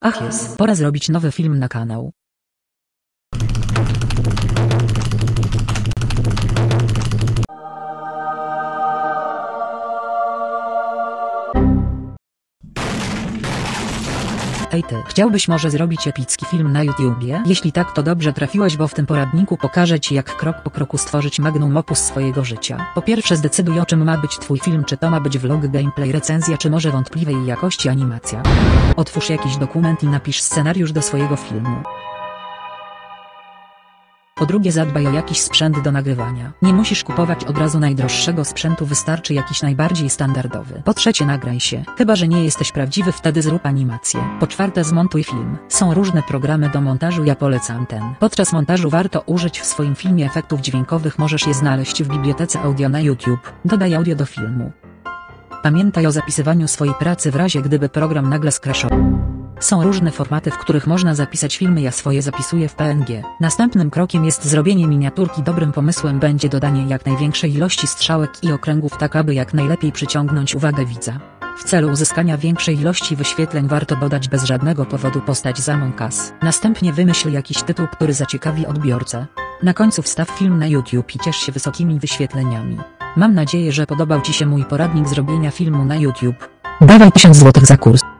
Ach jest, pora zrobić nowy film na kanał. Ej ty, chciałbyś może zrobić epicki film na YouTubie? Jeśli tak, to dobrze trafiłeś, bo w tym poradniku pokażę ci, jak krok po kroku stworzyć magnum opus swojego życia. Po pierwsze, zdecyduj, o czym ma być twój film, czy to ma być vlog, gameplay, recenzja, czy może wątpliwej jakości animacja. Otwórz jakiś dokument i napisz scenariusz do swojego filmu. Po drugie, zadbaj o jakiś sprzęt do nagrywania. Nie musisz kupować od razu najdroższego sprzętu, wystarczy jakiś najbardziej standardowy. Po trzecie, nagraj się. Chyba że nie jesteś prawdziwy, wtedy zrób animację. Po czwarte, zmontuj film. Są różne programy do montażu, ja polecam ten. Podczas montażu warto użyć w swoim filmie efektów dźwiękowych, możesz je znaleźć w bibliotece audio na YouTube. Dodaj audio do filmu. Pamiętaj o zapisywaniu swojej pracy w razie, gdyby program nagle skraszował. Są różne formaty, w których można zapisać filmy, ja swoje zapisuję w PNG. Następnym krokiem jest zrobienie miniaturki, dobrym pomysłem będzie dodanie jak największej ilości strzałek i okręgów, tak aby jak najlepiej przyciągnąć uwagę widza. W celu uzyskania większej ilości wyświetleń warto dodać bez żadnego powodu postać Zamonkas. Następnie wymyśl jakiś tytuł, który zaciekawi odbiorcę. Na końcu wstaw film na YouTube i ciesz się wysokimi wyświetleniami. Mam nadzieję, że podobał ci się mój poradnik zrobienia filmu na YouTube. Dawaj 1000 zł za kurs.